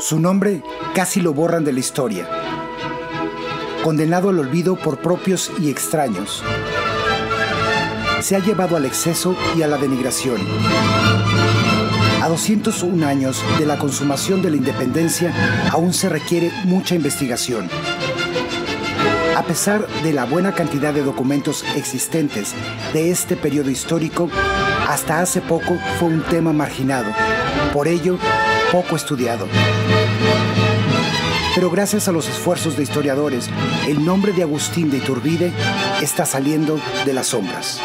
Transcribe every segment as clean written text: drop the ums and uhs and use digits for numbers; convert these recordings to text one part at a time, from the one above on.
Su nombre casi lo borran de la historia, condenado al olvido por propios y extraños. Se ha llevado al exceso y a la denigración. A 201 años de la consumación de la independencia, aún se requiere mucha investigación. A pesar de la buena cantidad de documentos existentes de este periodo histórico, hasta hace poco fue un tema marginado. Por ello, poco estudiado. Pero gracias a los esfuerzos de historiadores, el nombre de Agustín de Iturbide está saliendo de las sombras.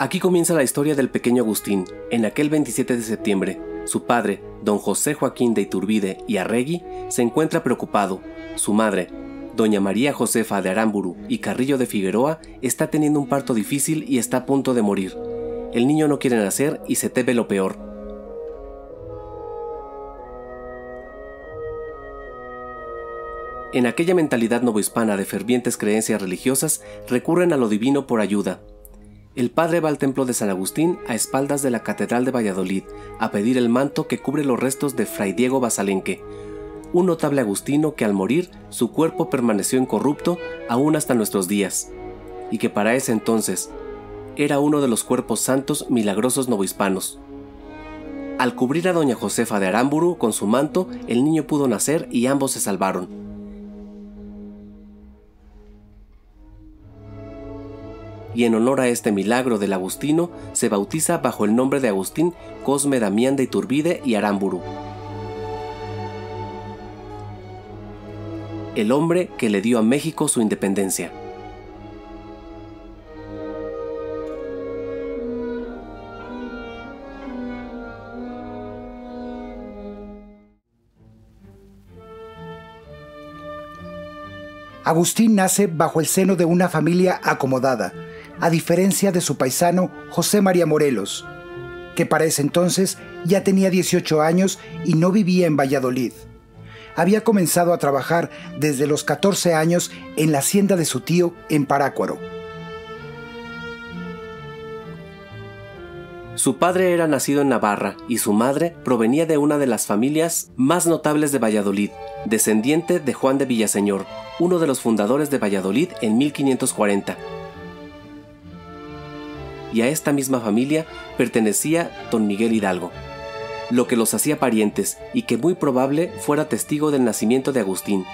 Aquí comienza la historia del pequeño Agustín. En aquel 27 de septiembre, su padre, don José Joaquín de Iturbide y Arregui, se encuentra preocupado. Su madre, doña María Josefa de Aramburu y Carrillo de Figueroa, está teniendo un parto difícil y está a punto de morir. El niño no quiere nacer y se teme lo peor. En aquella mentalidad novohispana de fervientes creencias religiosas, recurren a lo divino por ayuda. El padre va al templo de San Agustín a espaldas de la Catedral de Valladolid a pedir el manto que cubre los restos de Fray Diego Basalenque, un notable agustino que al morir su cuerpo permaneció incorrupto aún hasta nuestros días, y que para ese entonces era uno de los cuerpos santos milagrosos novohispanos. Al cubrir a doña Josefa de Aramburu con su manto, el niño pudo nacer y ambos se salvaron. Y en honor a este milagro del agustino, se bautiza bajo el nombre de Agustín Cosme Damián de Iturbide y Aramburu. El hombre que le dio a México su independencia. Agustín nace bajo el seno de una familia acomodada, a diferencia de su paisano José María Morelos, que para ese entonces ya tenía 18 años y no vivía en Valladolid. Había comenzado a trabajar desde los 14 años en la hacienda de su tío en Parácuaro. Su padre era nacido en Navarra y su madre provenía de una de las familias más notables de Valladolid, descendiente de Juan de Villaseñor, uno de los fundadores de Valladolid en 1540. Y a esta misma familia pertenecía don Miguel Hidalgo, lo que los hacía parientes y que muy probable fuera testigo del nacimiento de Agustín,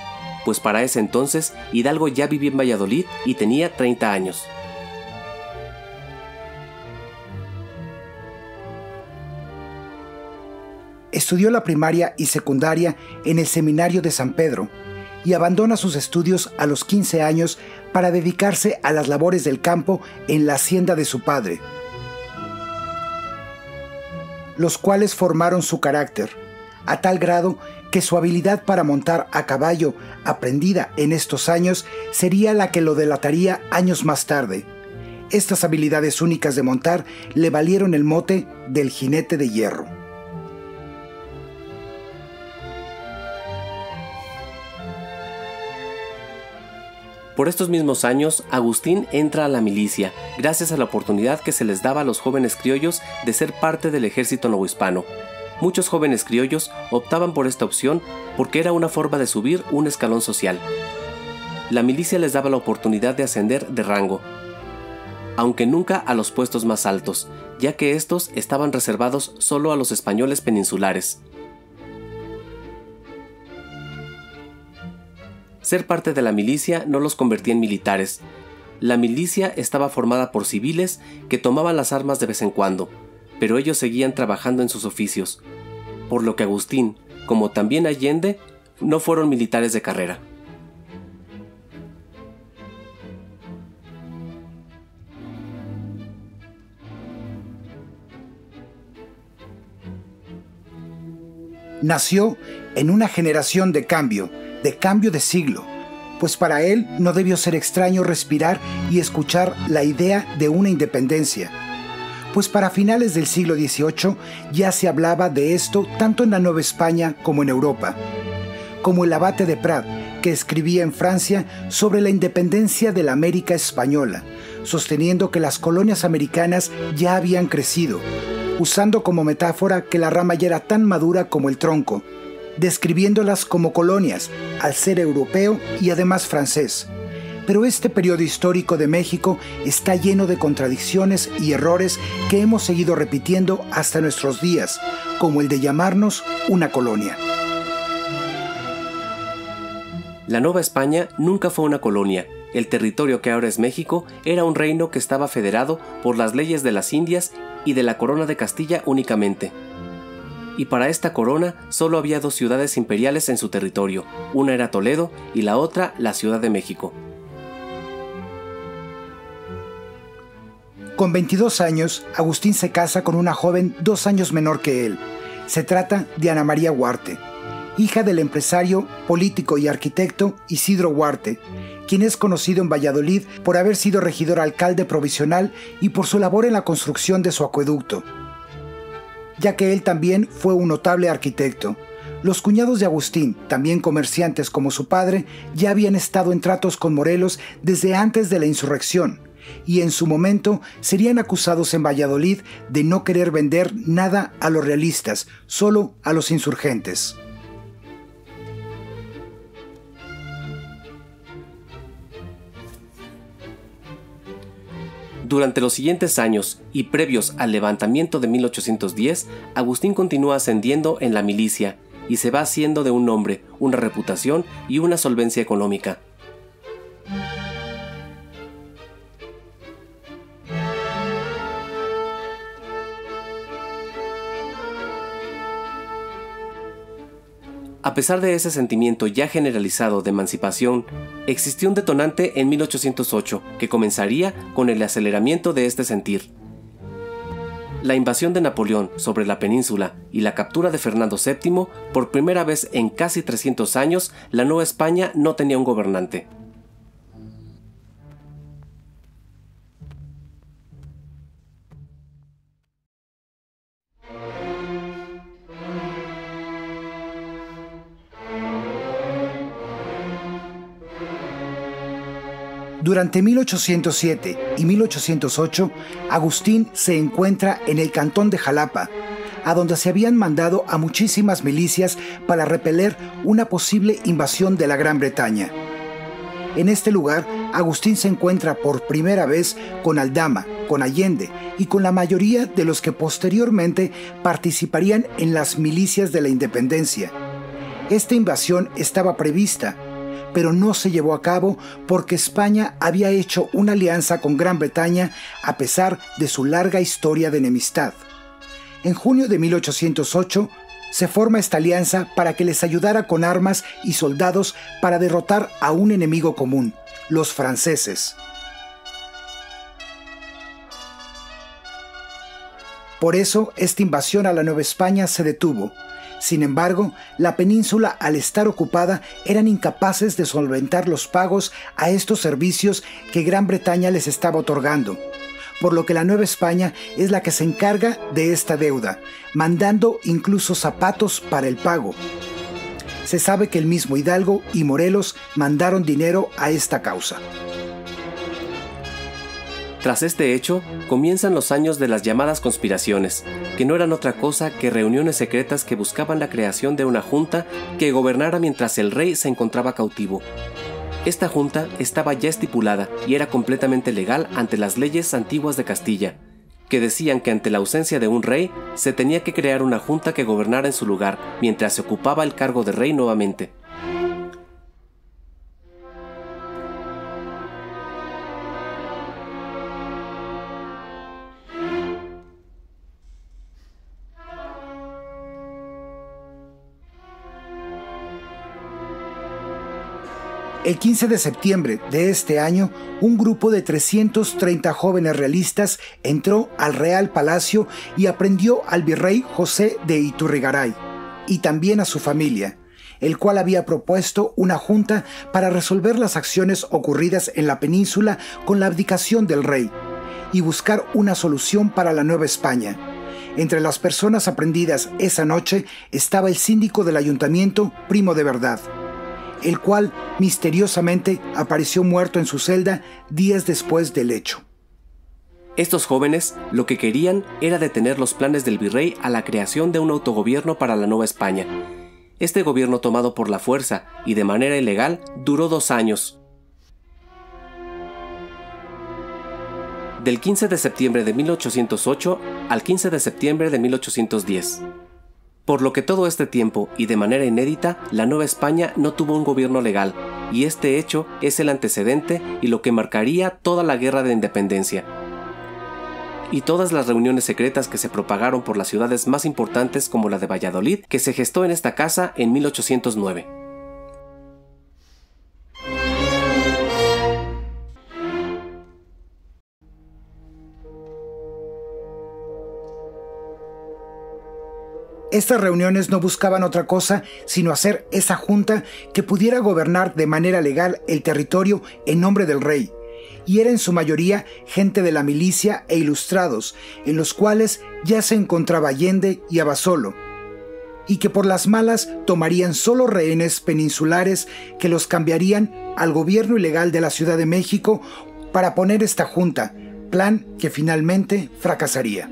pues para ese entonces Hidalgo ya vivía en Valladolid y tenía 30 años. Estudió la primaria y secundaria en el Seminario de San Pedro y abandona sus estudios a los 15 años para dedicarse a las labores del campo en la hacienda de su padre, los cuales formaron su carácter, a tal grado que su habilidad para montar a caballo, aprendida en estos años, sería la que lo delataría años más tarde. Estas habilidades únicas de montar le valieron el mote del jinete de hierro. Por estos mismos años, Agustín entra a la milicia, gracias a la oportunidad que se les daba a los jóvenes criollos de ser parte del ejército novohispano. Muchos jóvenes criollos optaban por esta opción porque era una forma de subir un escalón social. La milicia les daba la oportunidad de ascender de rango, aunque nunca a los puestos más altos, ya que estos estaban reservados solo a los españoles peninsulares. Ser parte de la milicia no los convertía en militares. La milicia estaba formada por civiles que tomaban las armas de vez en cuando, pero ellos seguían trabajando en sus oficios, por lo que Agustín, como también Allende, no fueron militares de carrera. Nació en una generación de cambio de siglo, pues para él no debió ser extraño respirar y escuchar la idea de una independencia, pues para finales del siglo XVIII ya se hablaba de esto tanto en la Nueva España como en Europa, como el abate de Prat, que escribía en Francia sobre la independencia de la América española, sosteniendo que las colonias americanas ya habían crecido, usando como metáfora que la rama ya era tan madura como el tronco, describiéndolas como colonias, al ser europeo y además francés. Pero este periodo histórico de México está lleno de contradicciones y errores que hemos seguido repitiendo hasta nuestros días, como el de llamarnos una colonia. La Nueva España nunca fue una colonia. El territorio que ahora es México era un reino que estaba federado por las leyes de las Indias y de la Corona de Castilla únicamente. Y para esta corona solo había dos ciudades imperiales en su territorio, una era Toledo y la otra la Ciudad de México. Con 22 años, Agustín se casa con una joven 2 años menor que él. Se trata de Ana María Huarte, hija del empresario, político y arquitecto Isidro Huarte, quien es conocido en Valladolid por haber sido regidor alcalde provisional y por su labor en la construcción de su acueducto, ya que él también fue un notable arquitecto. Los cuñados de Agustín, también comerciantes como su padre, ya habían estado en tratos con Morelos desde antes de la insurrección, y en su momento serían acusados en Valladolid de no querer vender nada a los realistas, solo a los insurgentes. Durante los siguientes años y previos al levantamiento de 1810, Agustín continúa ascendiendo en la milicia y se va haciendo de un nombre, una reputación y una solvencia económica. A pesar de ese sentimiento ya generalizado de emancipación, existió un detonante en 1808 que comenzaría con el aceleramiento de este sentir. La invasión de Napoleón sobre la península y la captura de Fernando VII, por primera vez en casi 300 años, la Nueva España no tenía un gobernante. Durante 1807 y 1808, Agustín se encuentra en el cantón de Jalapa, a donde se habían mandado a muchísimas milicias para repeler una posible invasión de la Gran Bretaña. En este lugar, Agustín se encuentra por primera vez con Aldama, con Allende y con la mayoría de los que posteriormente participarían en las milicias de la independencia. Esta invasión estaba prevista, pero no se llevó a cabo porque España había hecho una alianza con Gran Bretaña a pesar de su larga historia de enemistad. En junio de 1808 se forma esta alianza para que les ayudara con armas y soldados para derrotar a un enemigo común, los franceses. Por eso esta invasión a la Nueva España se detuvo. Sin embargo, la península, al estar ocupada, eran incapaces de solventar los pagos a estos servicios que Gran Bretaña les estaba otorgando, por lo que la Nueva España es la que se encarga de esta deuda, mandando incluso zapatos para el pago. Se sabe que el mismo Hidalgo y Morelos mandaron dinero a esta causa. Tras este hecho, comienzan los años de las llamadas conspiraciones, que no eran otra cosa que reuniones secretas que buscaban la creación de una junta que gobernara mientras el rey se encontraba cautivo. Esta junta estaba ya estipulada y era completamente legal ante las leyes antiguas de Castilla, que decían que ante la ausencia de un rey, se tenía que crear una junta que gobernara en su lugar mientras se ocupaba el cargo de rey nuevamente. El 15 de septiembre de este año, un grupo de 330 jóvenes realistas entró al Real Palacio y aprehendió al virrey José de Iturrigaray y también a su familia, el cual había propuesto una junta para resolver las acciones ocurridas en la península con la abdicación del rey y buscar una solución para la Nueva España. Entre las personas aprehendidas esa noche estaba el síndico del ayuntamiento, Primo de Verdad, el cual misteriosamente apareció muerto en su celda días después del hecho. Estos jóvenes lo que querían era detener los planes del virrey a la creación de un autogobierno para la Nueva España. Este gobierno, tomado por la fuerza y de manera ilegal, duró 2 años. Del 15 de septiembre de 1808 al 15 de septiembre de 1810. Por lo que todo este tiempo, y de manera inédita, la Nueva España no tuvo un gobierno legal, y este hecho es el antecedente y lo que marcaría toda la Guerra de Independencia. Y todas las reuniones secretas que se propagaron por las ciudades más importantes como la de Valladolid, que se gestó en esta casa en 1809. Estas reuniones no buscaban otra cosa sino hacer esa junta que pudiera gobernar de manera legal el territorio en nombre del rey, y era en su mayoría gente de la milicia e ilustrados, en los cuales ya se encontraba Allende y Abasolo, y que por las malas tomarían solo rehenes peninsulares que los cambiarían al gobierno ilegal de la Ciudad de México para poner esta junta, plan que finalmente fracasaría.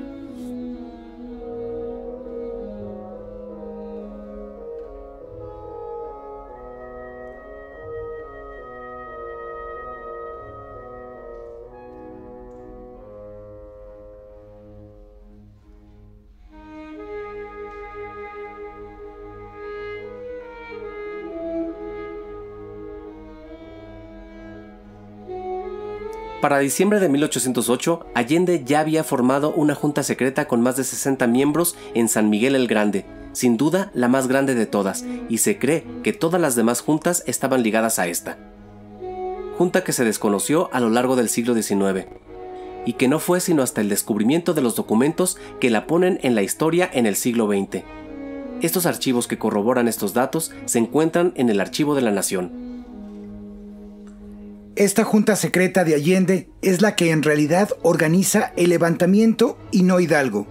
Para diciembre de 1808, Allende ya había formado una junta secreta con más de 60 miembros en San Miguel el Grande, sin duda la más grande de todas, y se cree que todas las demás juntas estaban ligadas a esta. Junta que se desconoció a lo largo del siglo XIX, y que no fue sino hasta el descubrimiento de los documentos que la ponen en la historia en el siglo XX. Estos archivos que corroboran estos datos se encuentran en el Archivo de la Nación. Esta junta secreta de Allende es la que en realidad organiza el levantamiento y no Hidalgo,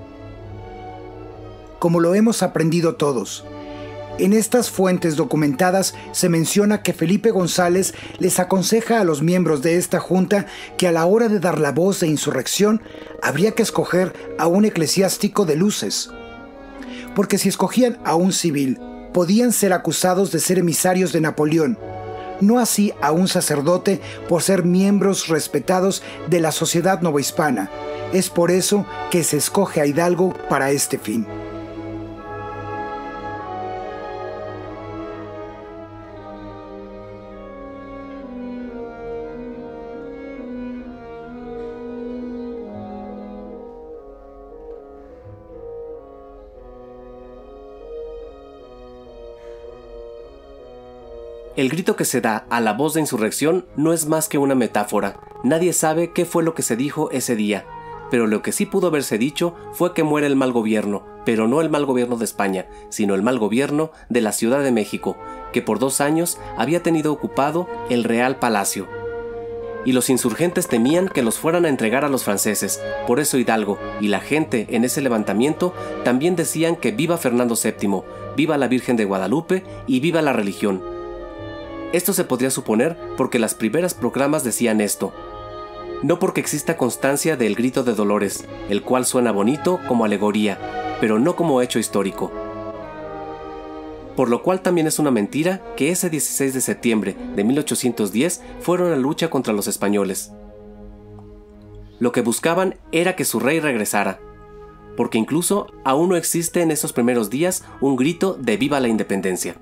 como lo hemos aprendido todos. En estas fuentes documentadas se menciona que Felipe González les aconseja a los miembros de esta junta que a la hora de dar la voz de insurrección habría que escoger a un eclesiástico de luces, porque si escogían a un civil podían ser acusados de ser emisarios de Napoleón, no así a un sacerdote por ser miembros respetados de la sociedad novohispana. Es por eso que se escoge a Hidalgo para este fin. El grito que se da a la voz de insurrección no es más que una metáfora. Nadie sabe qué fue lo que se dijo ese día, pero lo que sí pudo haberse dicho fue que muere el mal gobierno, pero no el mal gobierno de España, sino el mal gobierno de la Ciudad de México, que por 2 años había tenido ocupado el Real Palacio. Y los insurgentes temían que los fueran a entregar a los franceses, por eso Hidalgo y la gente en ese levantamiento también decían que viva Fernando VII, viva la Virgen de Guadalupe y viva la religión. Esto se podría suponer porque las primeras proclamas decían esto, no porque exista constancia del grito de Dolores, el cual suena bonito como alegoría, pero no como hecho histórico. Por lo cual también es una mentira que ese 16 de septiembre de 1810 fueron a la lucha contra los españoles. Lo que buscaban era que su rey regresara, porque incluso aún no existe en esos primeros días un grito de viva la independencia.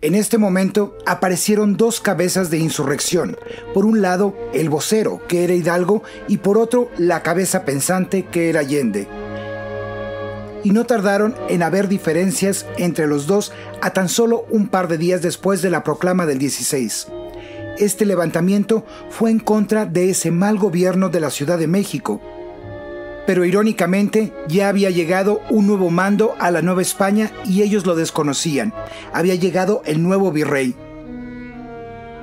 En este momento aparecieron 2 cabezas de insurrección, por un lado el vocero, que era Hidalgo, y por otro la cabeza pensante, que era Allende. y no tardaron en haber diferencias entre los dos a tan solo un par de días después de la proclama del 16. Este levantamiento fue en contra de ese mal gobierno de la Ciudad de México. Pero irónicamente, ya había llegado un nuevo mando a la Nueva España y ellos lo desconocían. Había llegado el nuevo virrey.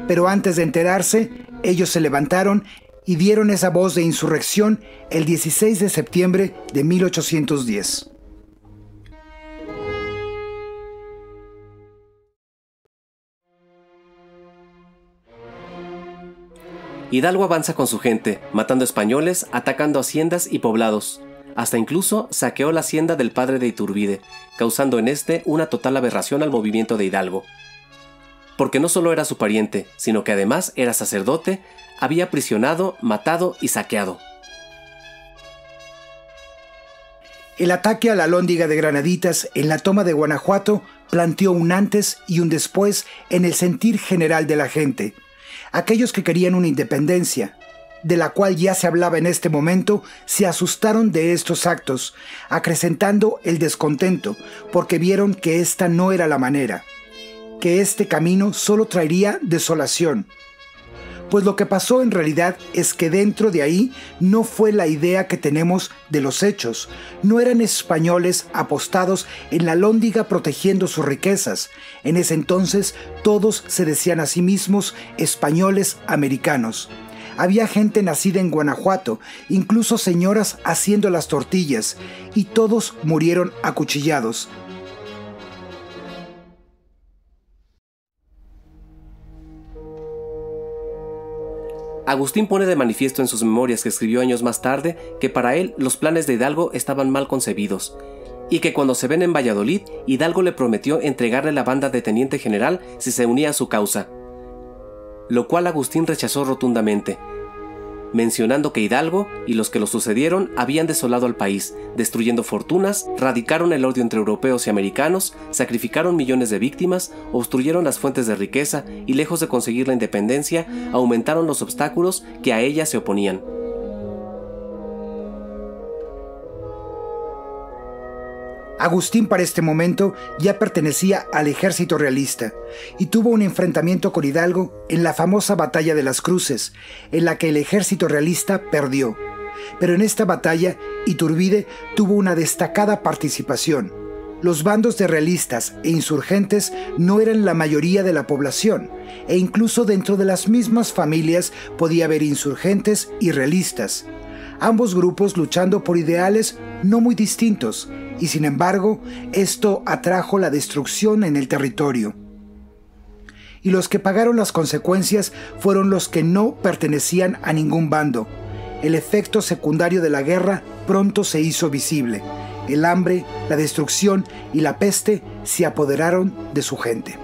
Pero antes de enterarse, ellos se levantaron y dieron esa voz de insurrección el 16 de septiembre de 1810. Hidalgo avanza con su gente, matando españoles, atacando haciendas y poblados. Hasta incluso saqueó la hacienda del padre de Iturbide, causando en este una total aberración al movimiento de Hidalgo. Porque no solo era su pariente, sino que además era sacerdote, había aprisionado, matado y saqueado. El ataque a la Alhóndiga de Granaditas en la toma de Guanajuato planteó un antes y un después en el sentir general de la gente. Aquellos que querían una independencia, de la cual ya se hablaba en este momento, se asustaron de estos actos, acrecentando el descontento, porque vieron que esta no era la manera, que este camino solo traería desolación. Pues lo que pasó en realidad es que dentro de ahí no fue la idea que tenemos de los hechos. No eran españoles apostados en la Alhóndiga protegiendo sus riquezas. En ese entonces todos se decían a sí mismos españoles americanos. Había gente nacida en Guanajuato, incluso señoras haciendo las tortillas, y todos murieron acuchillados. Agustín pone de manifiesto en sus memorias que escribió años más tarde que para él los planes de Hidalgo estaban mal concebidos y que cuando se ven en Valladolid, Hidalgo le prometió entregarle la banda de teniente general si se unía a su causa, lo cual Agustín rechazó rotundamente, mencionando que Hidalgo y los que lo sucedieron habían desolado al país, destruyendo fortunas, radicaron el odio entre europeos y americanos, sacrificaron millones de víctimas, obstruyeron las fuentes de riqueza y lejos de conseguir la independencia, aumentaron los obstáculos que a ella se oponían. Agustín para este momento ya pertenecía al ejército realista y tuvo un enfrentamiento con Hidalgo en la famosa Batalla de las Cruces, en la que el ejército realista perdió. Pero en esta batalla, Iturbide tuvo una destacada participación. Los bandos de realistas e insurgentes no eran la mayoría de la población, e incluso dentro de las mismas familias podía haber insurgentes y realistas. Ambos grupos luchando por ideales no muy distintos, y sin embargo, esto atrajo la destrucción en el territorio. Y los que pagaron las consecuencias fueron los que no pertenecían a ningún bando. El efecto secundario de la guerra pronto se hizo visible. El hambre, la destrucción y la peste se apoderaron de su gente.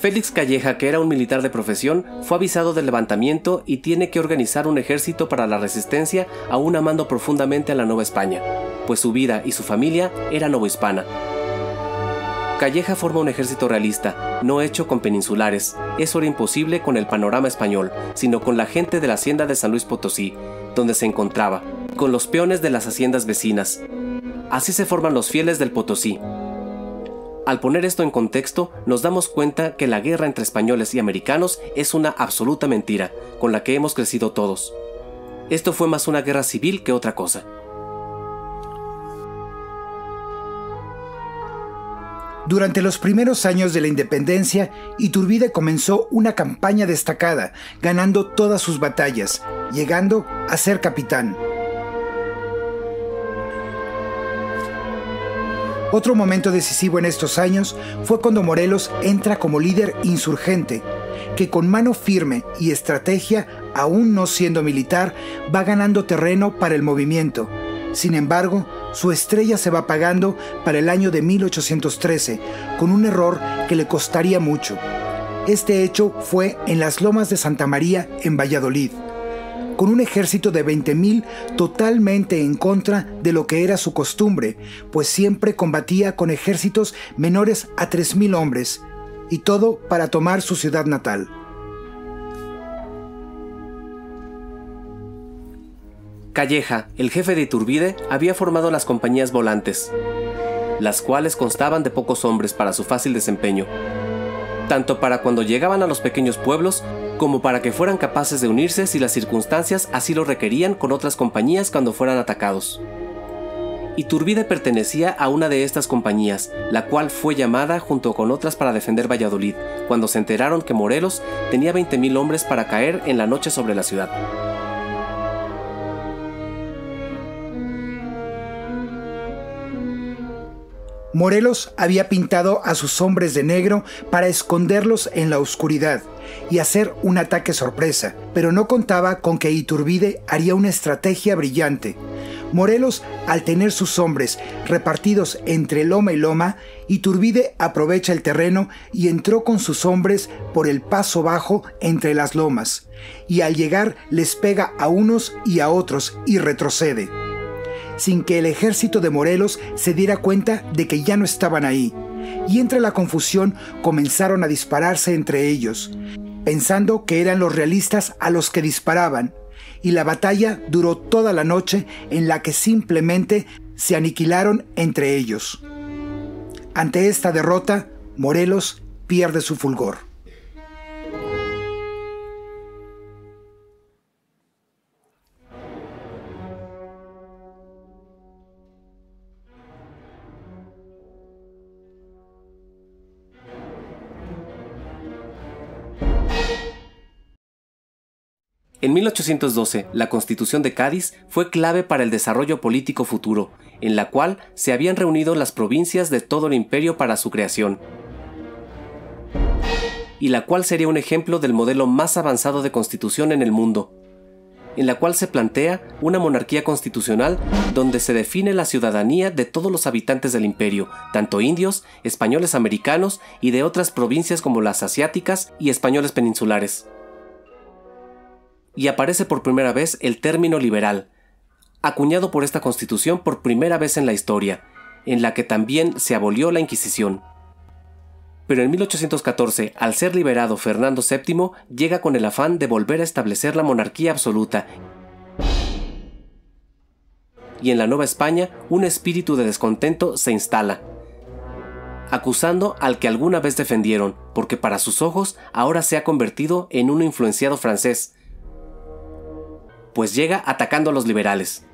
Félix Calleja, que era un militar de profesión, fue avisado del levantamiento y tiene que organizar un ejército para la resistencia, aún amando profundamente a la Nueva España, pues su vida y su familia era novohispana. Calleja forma un ejército realista, no hecho con peninsulares, eso era imposible con el panorama español, sino con la gente de la hacienda de San Luis Potosí, donde se encontraba, con los peones de las haciendas vecinas. Así se forman los fieles del Potosí. Al poner esto en contexto, nos damos cuenta que la guerra entre españoles y americanos es una absoluta mentira, con la que hemos crecido todos. Esto fue más una guerra civil que otra cosa. Durante los primeros años de la independencia, Iturbide comenzó una campaña destacada, ganando todas sus batallas, llegando a ser capitán. Otro momento decisivo en estos años fue cuando Morelos entra como líder insurgente, que con mano firme y estrategia, aún no siendo militar, va ganando terreno para el movimiento. Sin embargo, su estrella se va apagando para el año de 1813, con un error que le costaría mucho. Este hecho fue en las Lomas de Santa María, en Valladolid, con un ejército de 20.000 totalmente en contra de lo que era su costumbre, pues siempre combatía con ejércitos menores a 3.000 hombres, y todo para tomar su ciudad natal. Calleja, el jefe de Iturbide, había formado las compañías volantes, las cuales constaban de pocos hombres para su fácil desempeño, tanto para cuando llegaban a los pequeños pueblos, como para que fueran capaces de unirse si las circunstancias así lo requerían con otras compañías cuando fueran atacados. Iturbide pertenecía a una de estas compañías, la cual fue llamada junto con otras para defender Valladolid, cuando se enteraron que Morelos tenía 20,000 hombres para caer en la noche sobre la ciudad. Morelos había pintado a sus hombres de negro para esconderlos en la oscuridad y hacer un ataque sorpresa, pero no contaba con que Iturbide haría una estrategia brillante. Morelos, al tener sus hombres repartidos entre loma y loma, Iturbide aprovecha el terreno y entró con sus hombres por el paso bajo entre las lomas, y al llegar les pega a unos y a otros y retrocede, sin que el ejército de Morelos se diera cuenta de que ya no estaban ahí, y entre la confusión comenzaron a dispararse entre ellos, pensando que eran los realistas a los que disparaban, y la batalla duró toda la noche en la que simplemente se aniquilaron entre ellos. Ante esta derrota, Morelos pierde su fulgor. En 1812, la Constitución de Cádiz fue clave para el desarrollo político futuro, en la cual se habían reunido las provincias de todo el imperio para su creación, y la cual sería un ejemplo del modelo más avanzado de constitución en el mundo, en la cual se plantea una monarquía constitucional donde se define la ciudadanía de todos los habitantes del imperio, tanto indios, españoles americanos y de otras provincias como las asiáticas y españoles peninsulares. Y aparece por primera vez el término liberal, acuñado por esta constitución por primera vez en la historia, en la que también se abolió la Inquisición. Pero en 1814, al ser liberado Fernando VII, llega con el afán de volver a establecer la monarquía absoluta, y en la Nueva España un espíritu de descontento se instala, acusando al que alguna vez defendieron, porque para sus ojos ahora se ha convertido en un influenciado francés, pues llega atacando a los liberales.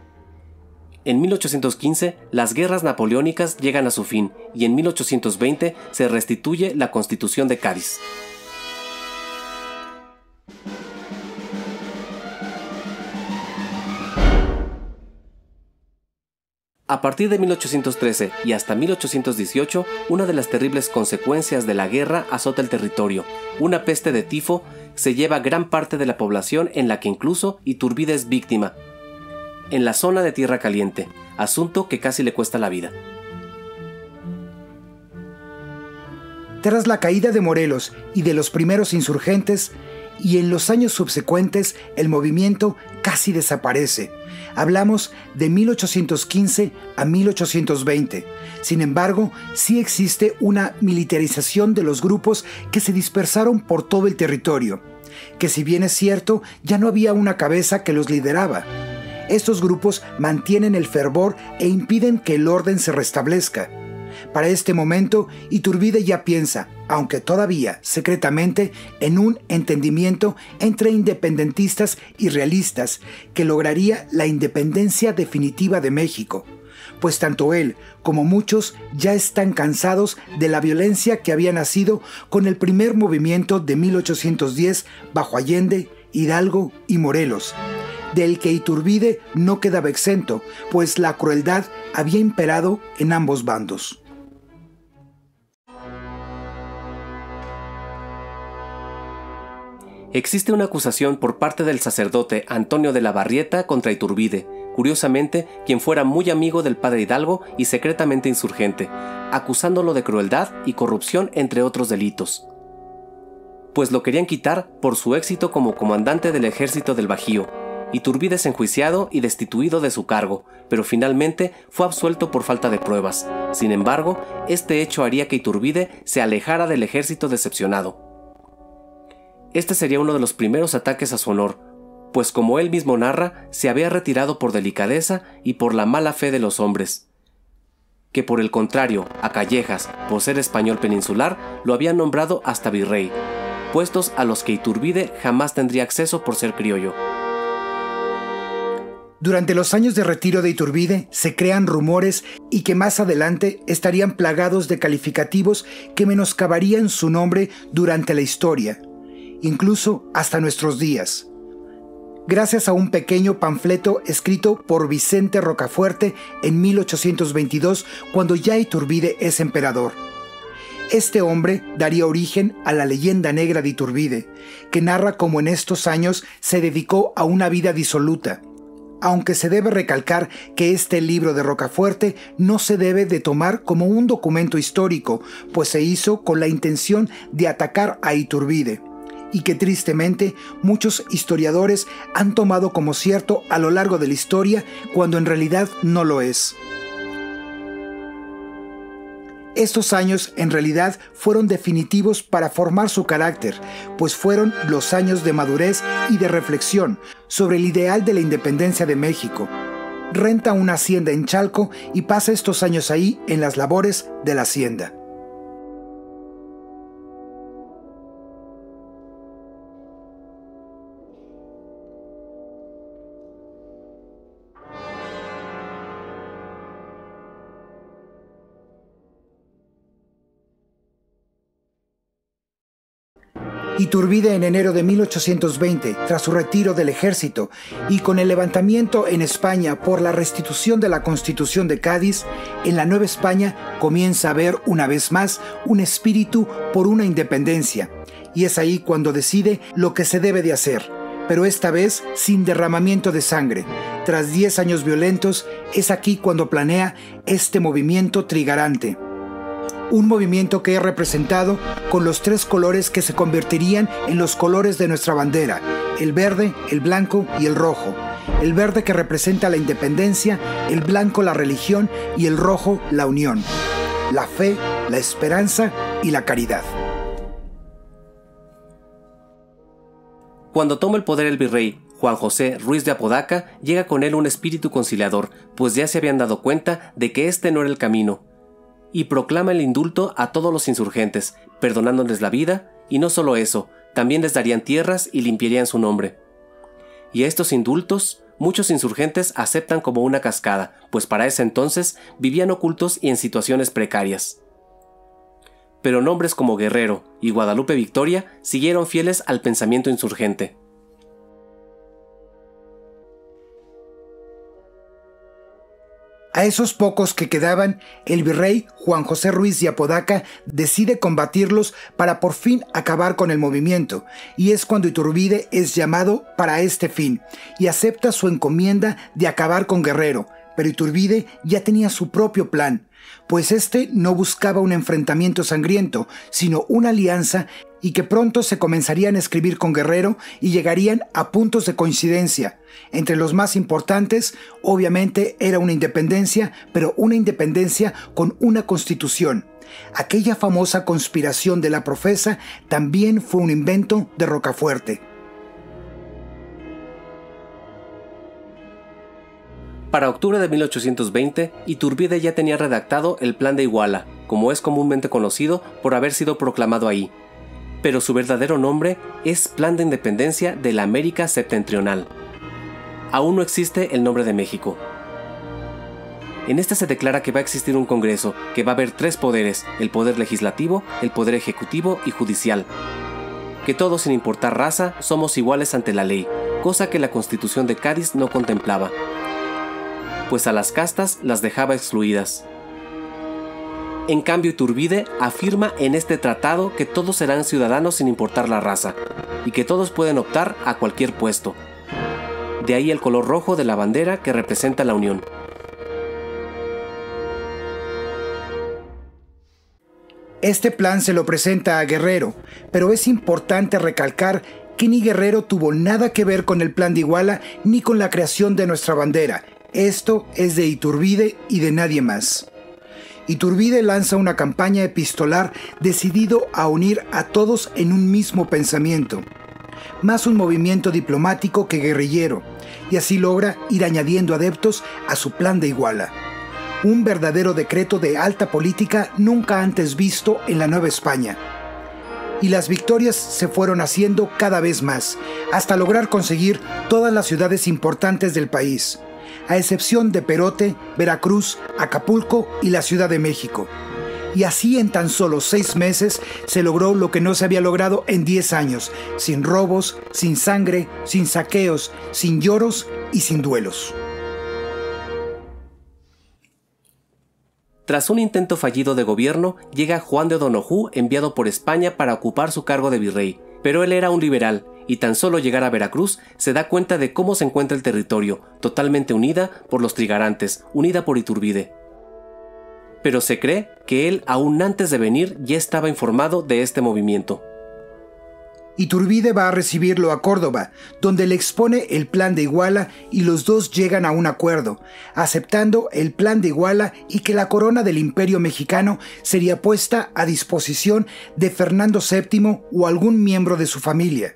En 1815, las guerras napoleónicas llegan a su fin y en 1820 se restituye la Constitución de Cádiz. A partir de 1813 y hasta 1818, una de las terribles consecuencias de la guerra azota el territorio. Una peste de tifo se lleva gran parte de la población, en la que incluso Iturbide es víctima, en la zona de Tierra Caliente, asunto que casi le cuesta la vida. Tras la caída de Morelos y de los primeros insurgentes, y en los años subsecuentes el movimiento casi desaparece. Hablamos de 1815 a 1820. Sin embargo, sí existe una militarización de los grupos que se dispersaron por todo el territorio, que si bien es cierto, ya no había una cabeza que los lideraba. Estos grupos mantienen el fervor e impiden que el orden se restablezca. Para este momento, Iturbide ya piensa, aunque todavía secretamente, en un entendimiento entre independentistas y realistas que lograría la independencia definitiva de México, pues tanto él como muchos ya están cansados de la violencia que había nacido con el primer movimiento de 1810 bajo Allende, Hidalgo y Morelos, del que Iturbide no quedaba exento, pues la crueldad había imperado en ambos bandos. Existe una acusación por parte del sacerdote Antonio de la Barrieta contra Iturbide, curiosamente quien fuera muy amigo del padre Hidalgo y secretamente insurgente, acusándolo de crueldad y corrupción entre otros delitos, pues lo querían quitar por su éxito como comandante del ejército del Bajío. Iturbide es enjuiciado y destituido de su cargo, pero finalmente fue absuelto por falta de pruebas. Sin embargo, este hecho haría que Iturbide se alejara del ejército decepcionado. Este sería uno de los primeros ataques a su honor, pues como él mismo narra, se había retirado por delicadeza y por la mala fe de los hombres, que por el contrario a Callejas, por ser español peninsular, lo habían nombrado hasta virrey, puestos a los que Iturbide jamás tendría acceso por ser criollo. Durante los años de retiro de Iturbide se crean rumores y que más adelante estarían plagados de calificativos que menoscabarían su nombre durante la historia, incluso hasta nuestros días. Gracias a un pequeño panfleto escrito por Vicente Rocafuerte en 1822, cuando ya Iturbide es emperador. Este hombre daría origen a la leyenda negra de Iturbide, que narra cómo en estos años se dedicó a una vida disoluta, aunque se debe recalcar que este libro de Rocafuerte no se debe de tomar como un documento histórico, pues se hizo con la intención de atacar a Iturbide, y que tristemente muchos historiadores han tomado como cierto a lo largo de la historia, cuando en realidad no lo es. Estos años en realidad fueron definitivos para formar su carácter, pues fueron los años de madurez y de reflexión sobre el ideal de la independencia de México. Renta una hacienda en Chalco y pasa estos años ahí en las labores de la hacienda. Iturbide en enero de 1820, tras su retiro del ejército y con el levantamiento en España por la restitución de la Constitución de Cádiz, en la Nueva España comienza a ver una vez más un espíritu por una independencia, y es ahí cuando decide lo que se debe de hacer, pero esta vez sin derramamiento de sangre. Tras 10 años violentos, es aquí cuando planea este movimiento trigarante. Un movimiento que es representado con los tres colores que se convertirían en los colores de nuestra bandera, el verde, el blanco y el rojo. El verde que representa la independencia, el blanco la religión y el rojo la unión, la fe, la esperanza y la caridad. Cuando toma el poder el virrey, Juan José Ruiz de Apodaca, llega con él un espíritu conciliador, pues ya se habían dado cuenta de que este no era el camino, y proclama el indulto a todos los insurgentes, perdonándoles la vida, y no solo eso, también les darían tierras y limpiarían su nombre. Y a estos indultos, muchos insurgentes aceptan como una cascada, pues para ese entonces vivían ocultos y en situaciones precarias. Pero nombres como Guerrero y Guadalupe Victoria siguieron fieles al pensamiento insurgente. A esos pocos que quedaban, el virrey Juan José Ruiz de Apodaca decide combatirlos para por fin acabar con el movimiento, y es cuando Iturbide es llamado para este fin, y acepta su encomienda de acabar con Guerrero, pero Iturbide ya tenía su propio plan, pues este no buscaba un enfrentamiento sangriento, sino una alianza, y que pronto se comenzarían a escribir con Guerrero y llegarían a puntos de coincidencia. Entre los más importantes, obviamente, era una independencia, pero una independencia con una constitución. Aquella famosa conspiración de la profesa también fue un invento de Rocafuerte. Para octubre de 1820, Iturbide ya tenía redactado el Plan de Iguala, como es comúnmente conocido por haber sido proclamado ahí, pero su verdadero nombre es Plan de Independencia de la América Septentrional. Aún no existe el nombre de México. En este se declara que va a existir un Congreso, que va a haber tres poderes, el poder legislativo, el poder ejecutivo y judicial. Que todos, sin importar raza, somos iguales ante la ley, cosa que la Constitución de Cádiz no contemplaba, pues a las castas las dejaba excluidas. En cambio, Iturbide afirma en este tratado que todos serán ciudadanos sin importar la raza, y que todos pueden optar a cualquier puesto. De ahí el color rojo de la bandera que representa la unión. Este plan se lo presenta a Guerrero, pero es importante recalcar que ni Guerrero tuvo nada que ver con el Plan de Iguala ni con la creación de nuestra bandera. Esto es de Iturbide y de nadie más. Iturbide lanza una campaña epistolar decidido a unir a todos en un mismo pensamiento. más un movimiento diplomático que guerrillero, y así logra ir añadiendo adeptos a su plan de Iguala. Un verdadero decreto de alta política nunca antes visto en la Nueva España. Y las victorias se fueron haciendo cada vez más, hasta lograr conseguir todas las ciudades importantes del país, a excepción de Perote, Veracruz, Acapulco y la Ciudad de México. Y así en tan solo 6 meses se logró lo que no se había logrado en 10 años, sin robos, sin sangre, sin saqueos, sin lloros y sin duelos. Tras un intento fallido de gobierno, llega Juan de O'Donojú, enviado por España para ocupar su cargo de virrey. Pero él era un liberal, y tan solo llegar a Veracruz se da cuenta de cómo se encuentra el territorio, totalmente unida por los trigarantes, unida por Iturbide. Pero se cree que él, aún antes de venir, ya estaba informado de este movimiento. Iturbide va a recibirlo a Córdoba, donde le expone el plan de Iguala y los dos llegan a un acuerdo, aceptando el plan de Iguala y que la corona del Imperio Mexicano sería puesta a disposición de Fernando VII o algún miembro de su familia.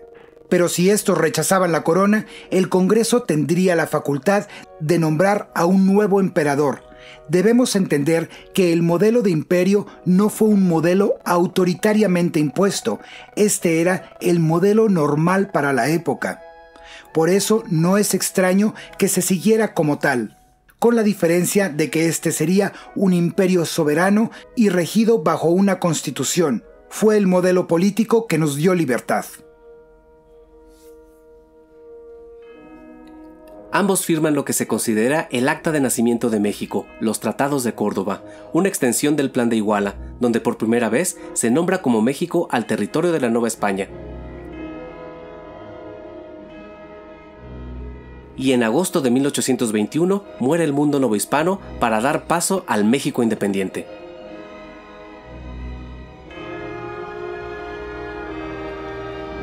Pero si estos rechazaban la corona, el Congreso tendría la facultad de nombrar a un nuevo emperador. Debemos entender que el modelo de imperio no fue un modelo autoritariamente impuesto, este era el modelo normal para la época. Por eso no es extraño que se siguiera como tal, con la diferencia de que este sería un imperio soberano y regido bajo una constitución. Fue el modelo político que nos dio libertad. Ambos firman lo que se considera el Acta de Nacimiento de México, los Tratados de Córdoba, una extensión del Plan de Iguala, donde por primera vez se nombra como México al territorio de la Nueva España. Y en agosto de 1821 muere el mundo novohispano para dar paso al México independiente.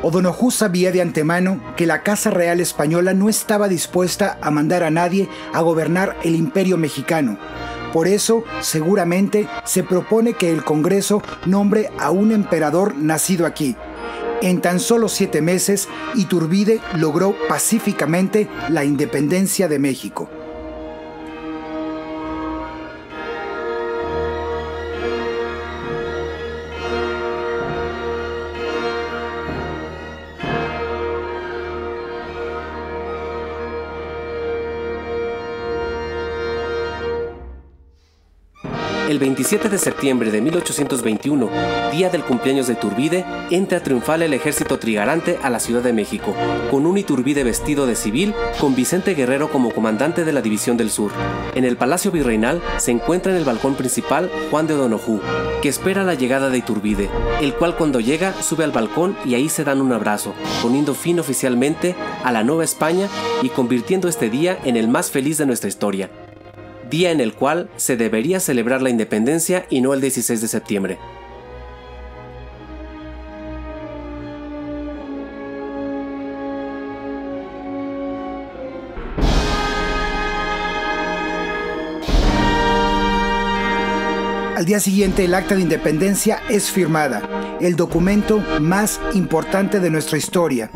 O'Donojú sabía de antemano que la Casa Real Española no estaba dispuesta a mandar a nadie a gobernar el Imperio Mexicano. Por eso, seguramente, se propone que el Congreso nombre a un emperador nacido aquí. En tan solo 7 meses, Iturbide logró pacíficamente la independencia de México. El 27 de septiembre de 1821, día del cumpleaños de Iturbide, entra triunfal el ejército trigarante a la Ciudad de México, con un Iturbide vestido de civil, con Vicente Guerrero como comandante de la División del Sur. En el Palacio Virreinal se encuentra en el balcón principal Juan de O'Donojú, que espera la llegada de Iturbide, el cual cuando llega sube al balcón y ahí se dan un abrazo, poniendo fin oficialmente a la Nueva España y convirtiendo este día en el más feliz de nuestra historia. Día en el cual se debería celebrar la independencia y no el 16 de septiembre. Al día siguiente el Acta de Independencia es firmada, el documento más importante de nuestra historia.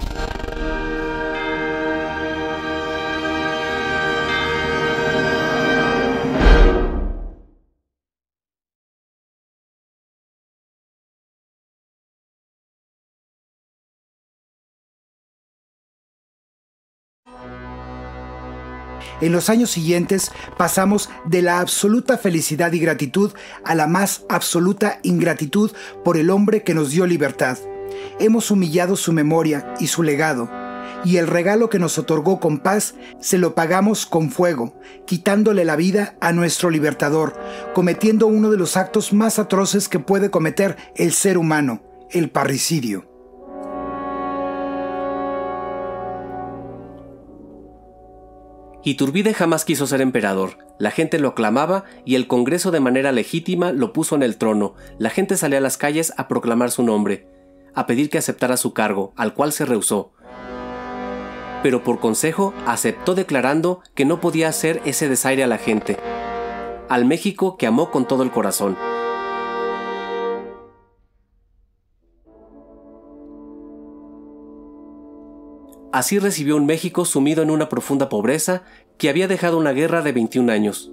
En los años siguientes pasamos de la absoluta felicidad y gratitud a la más absoluta ingratitud por el hombre que nos dio libertad. Hemos humillado su memoria y su legado, y el regalo que nos otorgó con paz se lo pagamos con fuego, quitándole la vida a nuestro libertador, cometiendo uno de los actos más atroces que puede cometer el ser humano, el parricidio. Iturbide jamás quiso ser emperador, la gente lo aclamaba y el Congreso de manera legítima lo puso en el trono, la gente salía a las calles a proclamar su nombre, a pedir que aceptara su cargo, al cual se rehusó. Pero por consejo aceptó declarando que no podía hacer ese desaire a la gente, al México que amó con todo el corazón. Así recibió un México sumido en una profunda pobreza que había dejado una guerra de 21 años.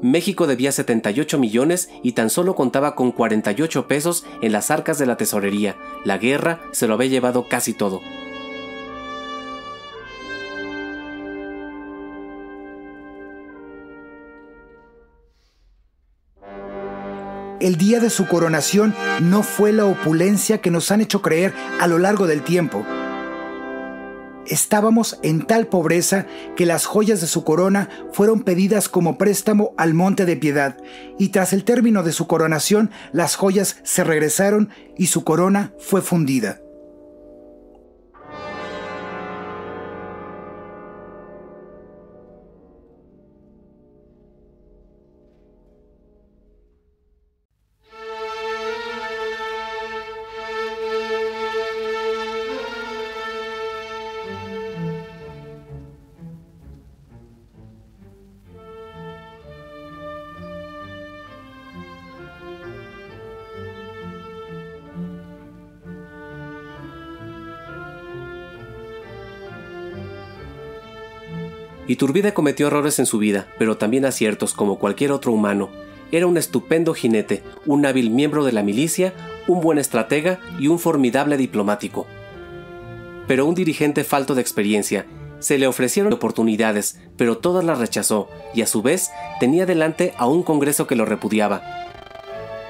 México debía 78 millones y tan solo contaba con 48 pesos en las arcas de la tesorería. La guerra se lo había llevado casi todo. El día de su coronación no fue la opulencia que nos han hecho creer a lo largo del tiempo. Estábamos en tal pobreza que las joyas de su corona fueron pedidas como préstamo al Monte de Piedad, y tras el término de su coronación, las joyas se regresaron y su corona fue fundida. Iturbide cometió errores en su vida, pero también aciertos como cualquier otro humano. Era un estupendo jinete, un hábil miembro de la milicia, un buen estratega y un formidable diplomático. Pero un dirigente falto de experiencia. Se le ofrecieron oportunidades, pero todas las rechazó, y a su vez tenía delante a un Congreso que lo repudiaba,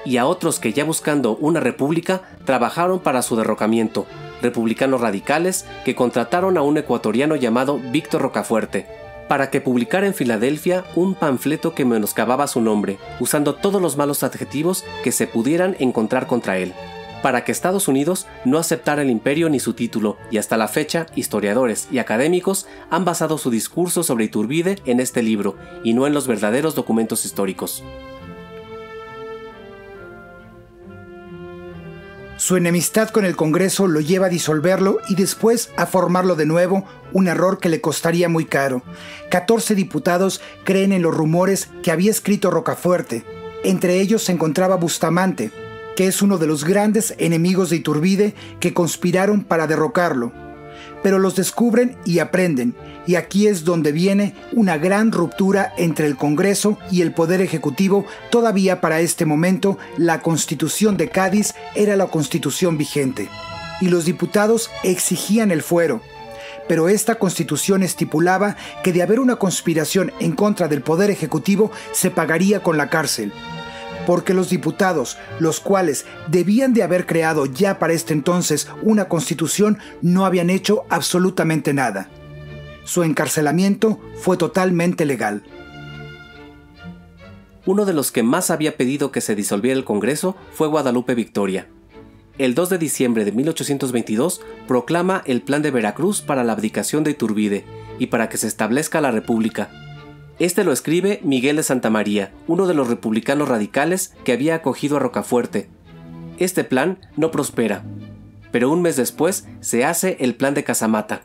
y a otros que ya buscando una república trabajaron para su derrocamiento, republicanos radicales que contrataron a un ecuatoriano llamado Víctor Rocafuerte, para que publicara en Filadelfia un panfleto que menoscababa su nombre, usando todos los malos adjetivos que se pudieran encontrar contra él, para que Estados Unidos no aceptara el imperio ni su título, y hasta la fecha, historiadores y académicos han basado su discurso sobre Iturbide en este libro, y no en los verdaderos documentos históricos. Su enemistad con el Congreso lo lleva a disolverlo y después a formarlo de nuevo, un error que le costaría muy caro. 14 diputados creen en los rumores que había escrito Rocafuerte. Entre ellos se encontraba Bustamante, que es uno de los grandes enemigos de Iturbide que conspiraron para derrocarlo. Pero los descubren y aprenden, y aquí es donde viene una gran ruptura entre el Congreso y el Poder Ejecutivo. Todavía para este momento, la Constitución de Cádiz era la Constitución vigente, y los diputados exigían el fuero. Pero esta Constitución estipulaba que de haber una conspiración en contra del Poder Ejecutivo, se pagaría con la cárcel. Porque los diputados, los cuales debían de haber creado ya para este entonces una constitución, no habían hecho absolutamente nada. Su encarcelamiento fue totalmente legal. Uno de los que más había pedido que se disolviera el Congreso fue Guadalupe Victoria. El 2 de diciembre de 1822 proclama el Plan de Veracruz para la abdicación de Iturbide y para que se establezca la República. Este lo escribe Miguel de Santa María, uno de los republicanos radicales que había acogido a Rocafuerte. Este plan no prospera, pero un mes después se hace el Plan de Casamata.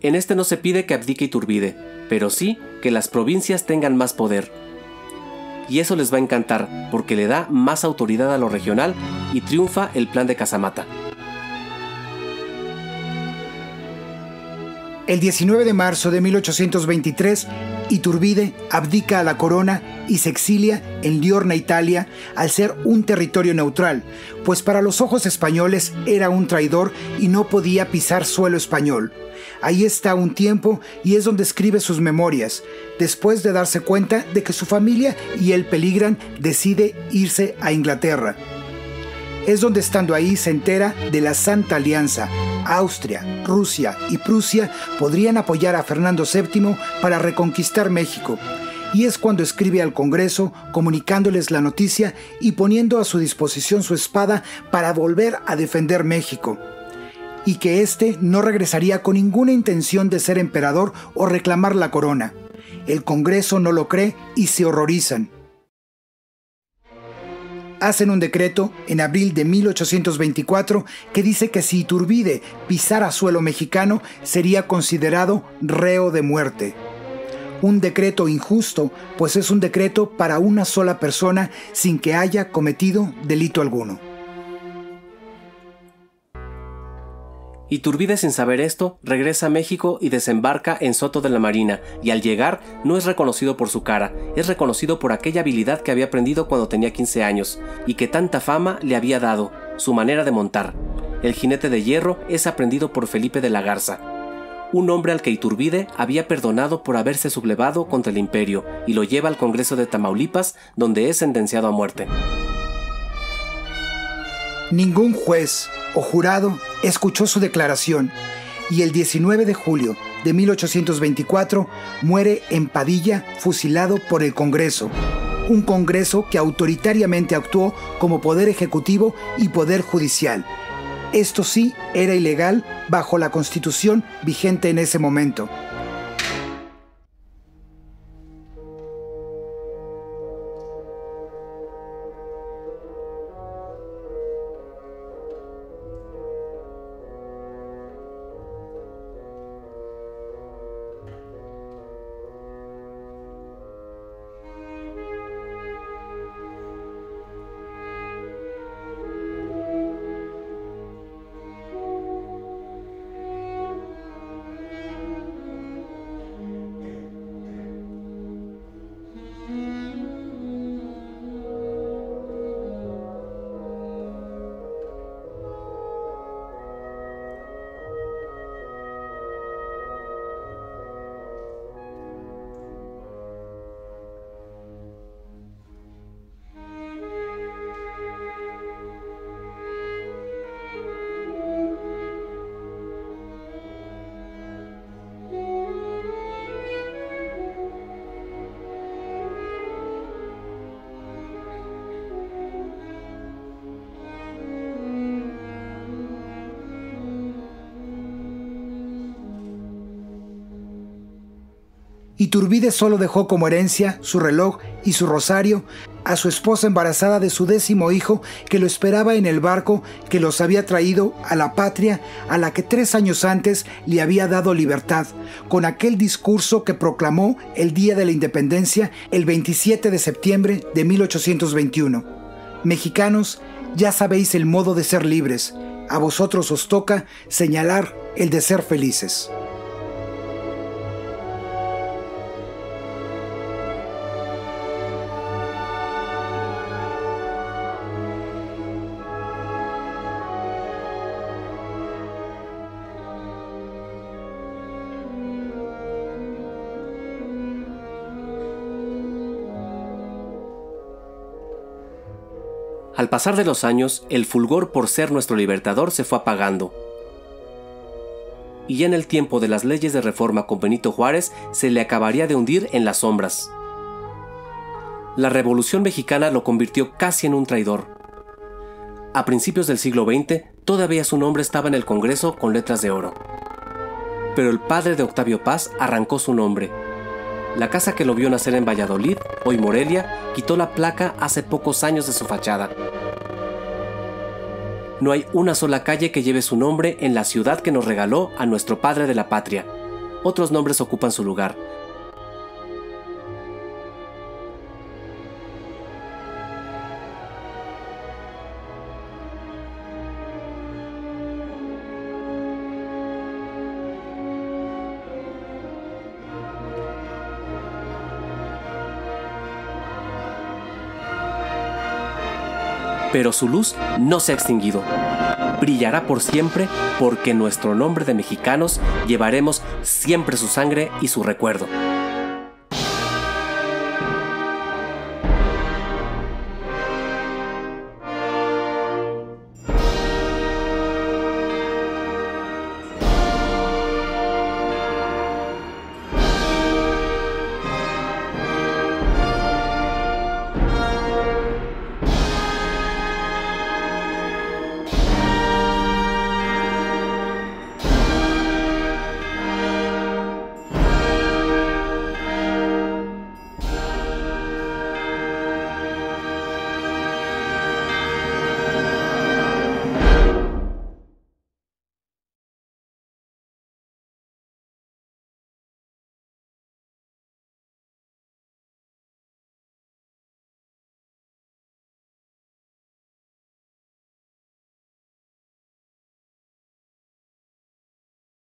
En este no se pide que abdique Iturbide, pero sí que las provincias tengan más poder. Y eso les va a encantar, porque le da más autoridad a lo regional y triunfa el Plan de Casamata. El 19 de marzo de 1823, Iturbide abdica a la corona y se exilia en Liorna, Italia, al ser un territorio neutral, pues para los ojos españoles era un traidor y no podía pisar suelo español. Ahí está un tiempo y es donde escribe sus memorias. Después de darse cuenta de que su familia y él peligran, decide irse a Inglaterra. Es donde, estando ahí, se entera de la Santa Alianza. Austria, Rusia y Prusia podrían apoyar a Fernando VII para reconquistar México, y es cuando escribe al Congreso comunicándoles la noticia y poniendo a su disposición su espada para volver a defender México, y que éste no regresaría con ninguna intención de ser emperador o reclamar la corona. El Congreso no lo cree y se horrorizan. Hacen un decreto en abril de 1824 que dice que si Iturbide pisara suelo mexicano sería considerado reo de muerte. Un decreto injusto, pues es un decreto para una sola persona sin que haya cometido delito alguno. Iturbide, sin saber esto, regresa a México y desembarca en Soto de la Marina, y al llegar no es reconocido por su cara, es reconocido por aquella habilidad que había aprendido cuando tenía 15 años, y que tanta fama le había dado, su manera de montar. El jinete de hierro es aprendido por Felipe de la Garza, un hombre al que Iturbide había perdonado por haberse sublevado contra el imperio, y lo lleva al Congreso de Tamaulipas, donde es sentenciado a muerte. Ningún juez o jurado escuchó su declaración y el 19 de julio de 1824 muere en Padilla fusilado por el Congreso, un Congreso que autoritariamente actuó como poder ejecutivo y poder judicial. Esto sí era ilegal bajo la Constitución vigente en ese momento. Iturbide solo dejó como herencia su reloj y su rosario a su esposa embarazada de su 10º hijo, que lo esperaba en el barco que los había traído a la patria a la que 3 años antes le había dado libertad, con aquel discurso que proclamó el Día de la Independencia el 27 de septiembre de 1821. Mexicanos, ya sabéis el modo de ser libres, a vosotros os toca señalar el de ser felices. Al pasar de los años, el fulgor por ser nuestro libertador se fue apagando. Y ya en el tiempo de las leyes de reforma con Benito Juárez se le acabaría de hundir en las sombras. La Revolución Mexicana lo convirtió casi en un traidor. A principios del siglo XX, todavía su nombre estaba en el Congreso con letras de oro. Pero el padre de Octavio Paz arrancó su nombre. La casa que lo vio nacer en Valladolid, hoy Morelia, quitó la placa hace pocos años de su fachada. No hay una sola calle que lleve su nombre en la ciudad que nos regaló a nuestro padre de la patria. Otros nombres ocupan su lugar. Pero su luz no se ha extinguido. Brillará por siempre porque en nuestro nombre de mexicanos llevaremos siempre su sangre y su recuerdo.